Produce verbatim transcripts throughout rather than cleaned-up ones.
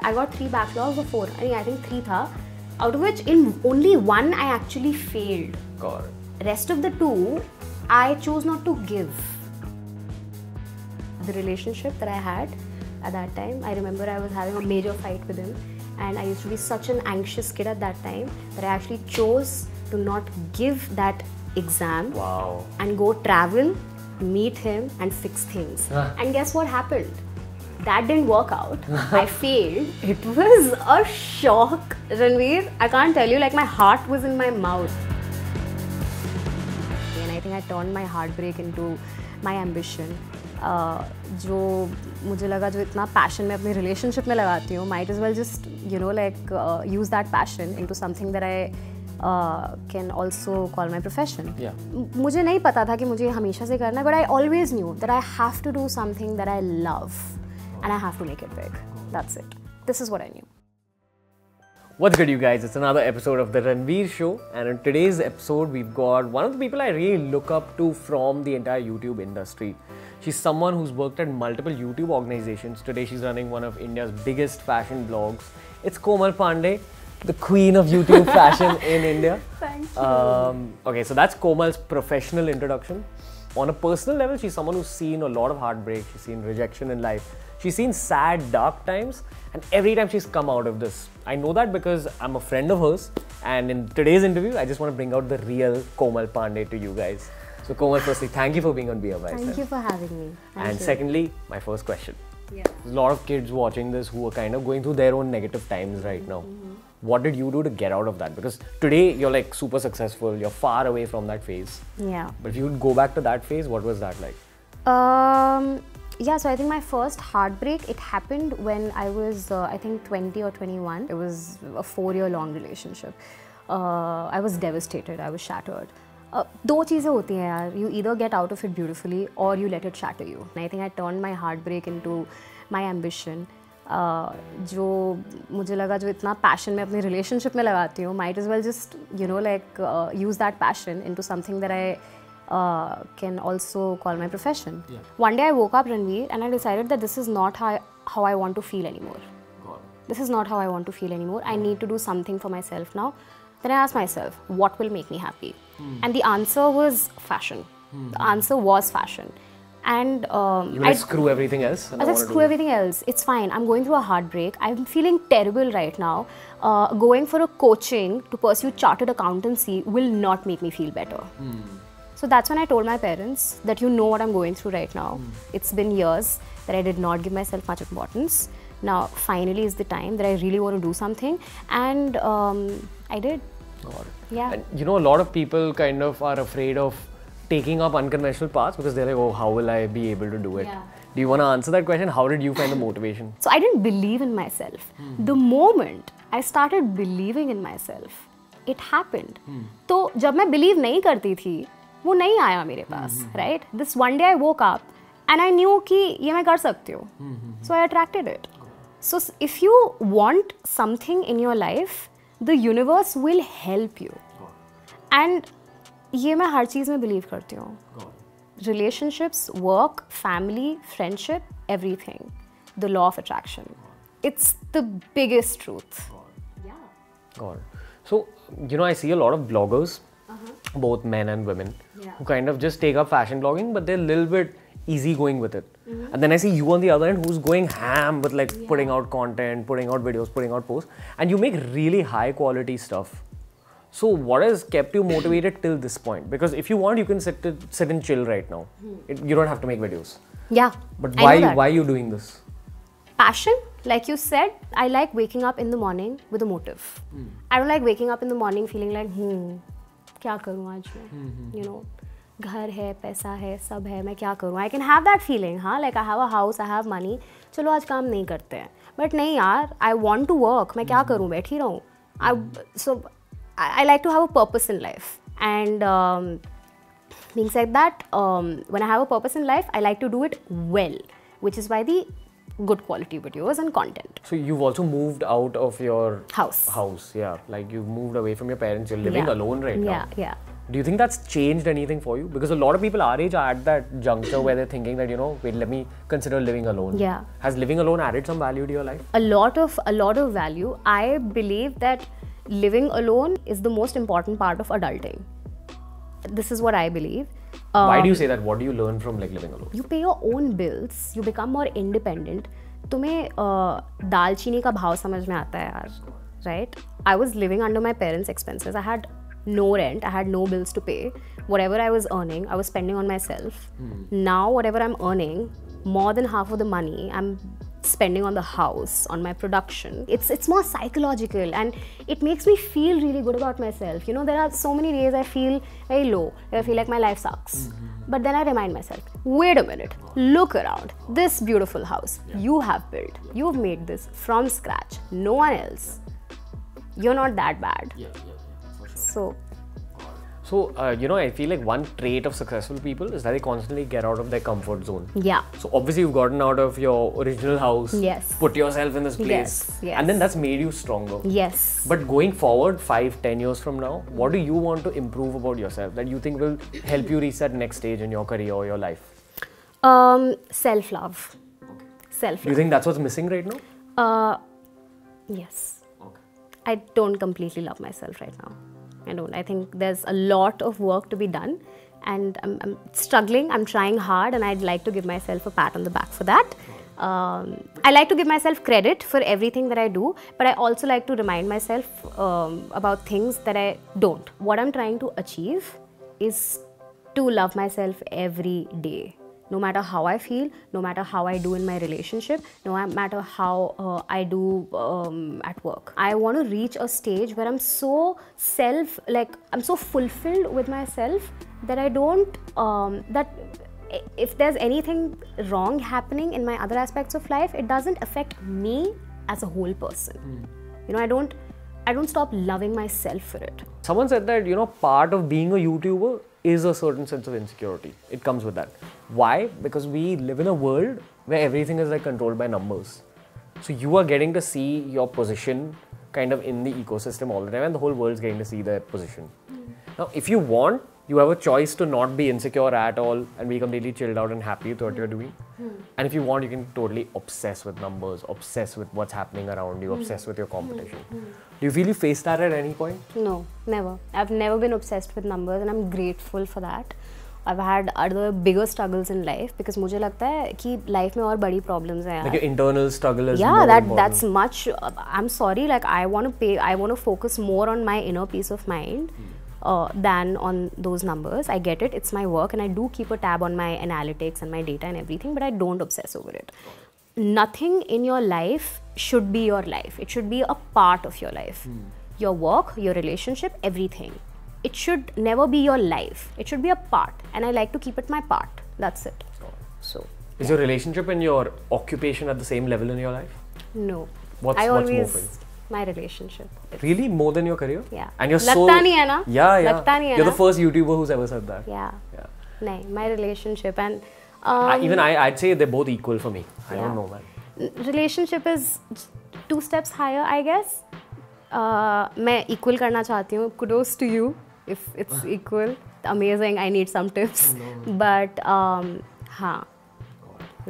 I got three backlogs or four. I mean, I think three tha. Out of which, in only one, I actually failed. Correct. Rest of the two, I chose not to give. The relationship that I had at that time, I remember I was having a major fight with him, and I used to be such an anxious kid at that time that I actually chose to not give that exam. Wow. And go travel, meet him, and fix things. Huh. And guess what happened? That didn't work out. I failed. It was a shock, Ranveer. I can't tell you, like my heart was in my mouth. And I think I turned my heartbreak into my ambition. जो मुझे लगा जो इतना passion मैं अपने relationship में लगाती हूँ, might as well just you know like uh, use that passion into something that I uh, can also call my profession. Yeah. मुझे नहीं पता था कि मुझे हमेशा से करना, but I always knew that I have to do something that I love and I have to make it big. That's it. This is what I knew. What's good, you guys? It's another episode of The Ranveer Show, and in today's episode, we've got one of the people I really look up to from the entire YouTube industry. She's someone who's worked at multiple YouTube organizations. Today, she's running one of India's biggest fashion blogs. It's Komal Pandey, the queen of YouTube fashion in India. Thank you. Um, okay, so that's Komal's professional introduction. On a personal level, she's someone who's seen a lot of heartbreak. She's seen rejection in life. She's seen sad, dark times, and every time she's come out of this. I know that because I'm a friend of hers, and in today's interview, I just want to bring out the real Komal Pandey to you guys. So Komal, firstly, thank you for being on BeerBiceps. Thank you for having me. Thank and you. Secondly, my first question. Yeah. There's a lot of kids watching this who are kind of going through their own negative times right mm-hmm. now. What did you do to get out of that? Because today you're like super successful, you're far away from that phase. Yeah. But if you would go back to that phase, what was that like? Um, yeah, so I think my first heartbreak, it happened when I was, uh, I think, twenty or twenty-one. It was a four-year long relationship. Uh, I was devastated, I was shattered. Two things happen, yaar. You either get out of it beautifully or you let it shatter you. And I think I turned my heartbreak into my ambition. जो मुझे लगा जो इतना passion मैं अपने relationship में लगाती हूँ, might as well just you know like uh, use that passion into something that I uh, can also call my profession. Yeah. One day I woke up, Ranveer, and I decided that this is not how I, how I want to feel anymore. God. This is not how I want to feel anymore. I need to do something for myself now. Then I asked myself, what will make me happy? Hmm. And the answer was fashion. Hmm. The answer was fashion. And um, you I screw everything else. I said screw everything else. It's fine. I'm going through a heartbreak. I'm feeling terrible right now. Uh, going for a coaching to pursue chartered accountancy will not make me feel better. Mm. So that's when I told my parents that you know what I'm going through right now. Mm. It's been years that I did not give myself much importance. Now finally is the time that I really want to do something, and um, I did. Got it. Yeah. And you know, a lot of people kind of are afraid of taking up unconventional paths because they're like, oh, how will I be able to do it? Yeah. Do you want to answer that question? How did you find the motivation? So I didn't believe in myself. Hmm. The moment I started believing in myself, it happened. So when I didn't believe, it didn't come to me, right? This one day I woke up and I knew that I can do this. So I attracted it. So if you want something in your life, the universe will help you. And ये मैं हर चीज़ में believe करती हूँ. Relationships, work, family, friendship, everything. The law of attraction. It's the biggest truth. God. Yeah. God. So, you know, I see a lot of bloggers, uh-huh. both men and women, yeah. who kind of just take up fashion blogging, but they're a little bit easygoing with it. Mm-hmm. And then I see you on the other end who's going ham with like yeah. putting out content, putting out videos, putting out posts, and you make really high quality stuff. So what has kept you motivated till this point? Because if you want, you can sit to, sit and chill right now. It, you don't have to make videos. Yeah. But why why are you doing this? Passion, like you said, I like waking up in the morning with a motive. Mm. I don't like waking up in the morning feeling like hmm, क्या करूँ आज मैं? You know, घर है, पैसा है, सब है, मैं क्या करूँ? I can have that feeling, हाँ, like I have a house, I have money. चलो आज काम नहीं करते हैं. But नहीं यार, I want to work. मैं क्या करूँ? बैठी रहूँ? I so I like to have a purpose in life, and um, being said that, um, when I have a purpose in life, I like to do it well, which is why the good quality videos and content. So you've also moved out of your house. House, yeah. Like you've moved away from your parents. You're living yeah. alone right yeah, now. Yeah, yeah. Do you think that's changed anything for you? Because a lot of people our age are at that juncture where they're thinking that, you know, wait, let me consider living alone. Yeah. Has living alone added some value to your life? A lot of, a lot of value. I believe that living alone is the most important part of adulting. This is what I believe. Um, Why do you say that? What do you learn from like living alone? You pay your own bills. You become more independent. तुम्हें दाल चीनी का भाव समझ में आता है यार, right? I was living under my parents' expenses. I had no rent. I had no bills to pay. Whatever I was earning, I was spending on myself. Hmm. Now, whatever I'm earning, more than half of the money I'm spending on the house, on my production. It's it's more psychological and it makes me feel really good about myself. You know, there are so many days I feel very low, I feel like my life sucks. Mm-hmm. But then I remind myself, wait a minute, look around. This beautiful house yeah. you have built. You've made this from scratch. No one else. You're not that bad. Yeah, yeah, yeah, for sure. So. So, uh, you know, I feel like one trait of successful people is that they constantly get out of their comfort zone. Yeah. So, obviously, you've gotten out of your original house. Yes. Put yourself in this place. Yes, yes. And then that's made you stronger. Yes. But going forward, five, ten years from now, what do you want to improve about yourself that you think will help you reach that next stage in your career or your life? Um, self-love. Okay. Self-love. Do you think that's what's missing right now? Uh, yes. Okay. I don't completely love myself right now. I don't. I think there's a lot of work to be done and I'm, I'm struggling, I'm trying hard and I'd like to give myself a pat on the back for that. Um, I like to give myself credit for everything that I do, but I also like to remind myself um, about things that I don't. What I'm trying to achieve is to love myself every day. No matter how I feel, no matter how I do in my relationship, no matter how uh, I do um, at work. I want to reach a stage where I'm so self, like I'm so fulfilled with myself that I don't, um, that if there's anything wrong happening in my other aspects of life, it doesn't affect me as a whole person. Mm. You know, I don't, I don't stop loving myself for it. Someone said that, you know, part of being a YouTuber is a certain sense of insecurity. It comes with that. Why? Because we live in a world where everything is like controlled by numbers. So you are getting to see your position kind of in the ecosystem all the time and the whole world is getting to see their position. Mm. Now, if you want, you have a choice to not be insecure at all and be completely chilled out and happy with what mm. you're doing. Mm. And if you want, you can totally obsess with numbers, obsess with what's happening around you, mm. obsess with your competition. Mm. Mm. Do you feel you faced that at any point? No, never. I've never been obsessed with numbers and I'm grateful for that. I've had other bigger struggles in life because मुझे लगता है कि life में और बड़ी problems हैं यार. Like your internal struggle is yeah, more that important. That's much. Uh, I'm sorry, like I want to pay. I want to focus more on my inner peace of mind hmm. uh, than on those numbers. I get it. It's my work, and I do keep a tab on my analytics and my data and everything. But I don't obsess over it. Nothing in your life should be your life. It should be a part of your life. Hmm. Your work, your relationship, everything. It should never be your life. It should be a part. And I like to keep it my part. That's it. So, is yeah. your relationship and your occupation at the same level in your life? No. What's, I what's always, more for you? My relationship. Really? More than your career? Yeah. And you're so... Lagta nahi hai na? Yeah, yeah. Lagta nahi hai na? You're the first YouTuber who's ever said that. Yeah. Yeah. No, my relationship and... Um, I, even I, I'd say they're both equal for me. I yeah. don't know, man. Relationship is two steps higher, I guess. Uh, मैं equal करना चाहती हूँ. Kudos to you. If it's equal, amazing. I need some tips, no. but um, huh,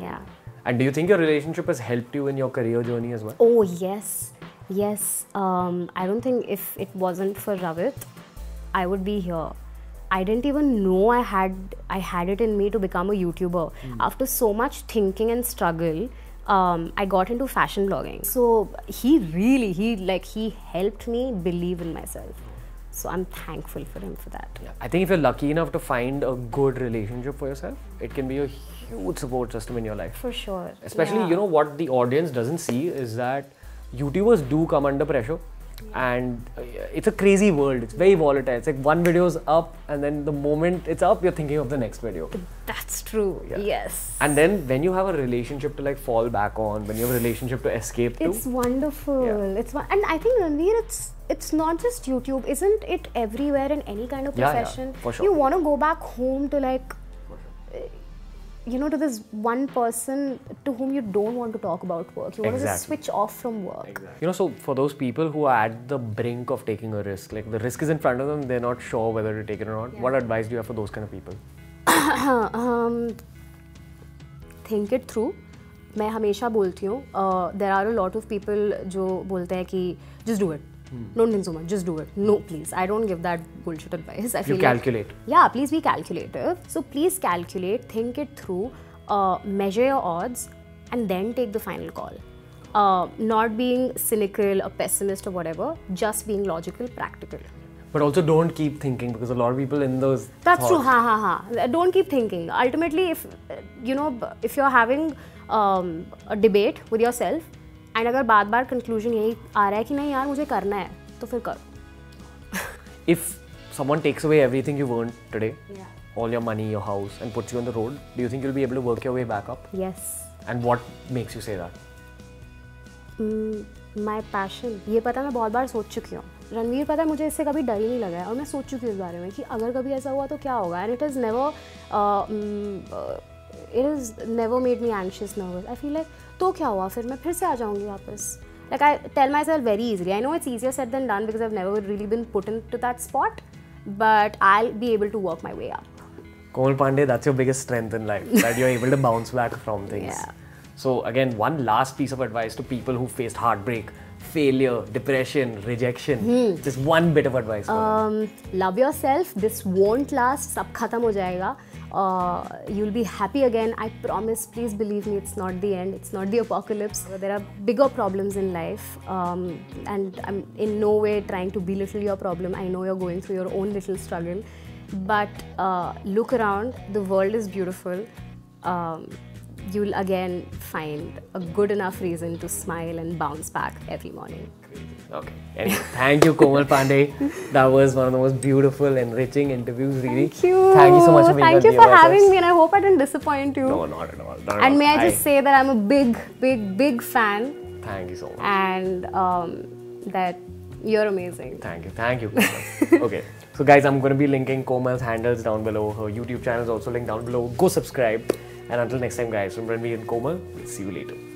yeah. And do you think your relationship has helped you in your career journey as well? Oh yes, yes. Um, I don't think if it wasn't for Ravit, I would be here. I didn't even know I had I had it in me to become a YouTuber. Mm. After so much thinking and struggle, um, I got into fashion blogging. So he really, he like he helped me believe in myself. So I'm thankful for him for that. Yeah. I think if you're lucky enough to find a good relationship for yourself, it can be a huge support system in your life. For sure. Especially, yeah. you know, what the audience doesn't see is that YouTubers do come under pressure. Yeah. And it's a crazy world. It's very volatile. It's like one video's up and then the moment it's up, you're thinking of the next video. That's true. Yeah. Yes. And then when you have a relationship to like fall back on, when you have a relationship to escape to. It's wonderful. Yeah. It's And I think, Ranveer, it's it's not just YouTube. Isn't it everywhere in any kind of profession? Yeah, yeah, for sure. You want to go back home to like... you know, to this one person to whom you don't want to talk about work. You exactly. want to just switch off from work. Exactly. You know, so for those people who are at the brink of taking a risk, like the risk is in front of them, they're not sure whether to take it or not. Yeah. What advice do you have for those kind of people? um, think it through. मैं हमेशा बोलती हूँ, there are a lot of people जो बोलते हैं कि just do it. Don't think so much. Just do it. No, please. I don't give that bullshit advice. I feel you calculate. Like, yeah, please be calculative. So please calculate, think it through, uh, measure your odds, and then take the final call. Uh, not being cynical or pessimist or whatever, just being logical, practical. But also don't keep thinking, because a lot of people in those That's thoughts. true. Ha ha ha. Don't keep thinking. Ultimately, if you know, if you're having um, a debate with yourself, and अगर बार बार conclusion यही आ रहा है कि नहीं यार मुझे करना है तो फिर करो. If someone takes away everything you've earned today, yeah. all your money, your house, and puts you on the road, do you think you'll be able to work your way back up? Yes. And what makes you say that? Mm, my passion. ये पता मैं बहुत बार सोच चुकी हूँ. रणवीर पता है मुझे इससे कभी डर ही नहीं लगा है और मैं सोच चुकी हूँ इस बारे में कि अगर कभी ऐसा हुआ तो क्या होगा. And it has never, uh, mm, uh, it has never made me anxious, nervous. I feel like, तो क्या हुआ फिर मैं फिर से आ जाऊँगी वापस. Like I tell myself very easily. I know it's easier said than done because I've never really been put into that spot, but I'll be able to work my way up. Komal Pandey, that's your biggest strength in life, that you're able to bounce back from things. Yeah. So again, one last piece of advice to people who faced heartbreak, failure, depression, rejection. Hmm. Just one bit of advice. Um, love yourself. This won't last. Sab khatam ho jayega. Uh, you'll be happy again. I promise, please believe me, it's not the end, it's not the apocalypse. There are bigger problems in life, um, and I'm in no way trying to belittle your problem. I know you're going through your own little struggle, but uh, look around, the world is beautiful. Um, you'll again find a good enough reason to smile and bounce back every morning. Okay. Anyway, thank you, Komal Pandey. That was one of the most beautiful, enriching interviews, really. Thank you. Thank you so much for being here. Thank you for having me, and I hope I didn't disappoint you. No, not at all. Not and all. may I just I... say that I'm a big, big, big fan. Thank you so much. And um, that you're amazing. Thank you. Thank you, Komal. Okay. So, guys, I'm going to be linking Komal's handles down below. Her YouTube channel is also linked down below. Go subscribe. And until next time, guys, from Ranveer and Komal, we'll see you later.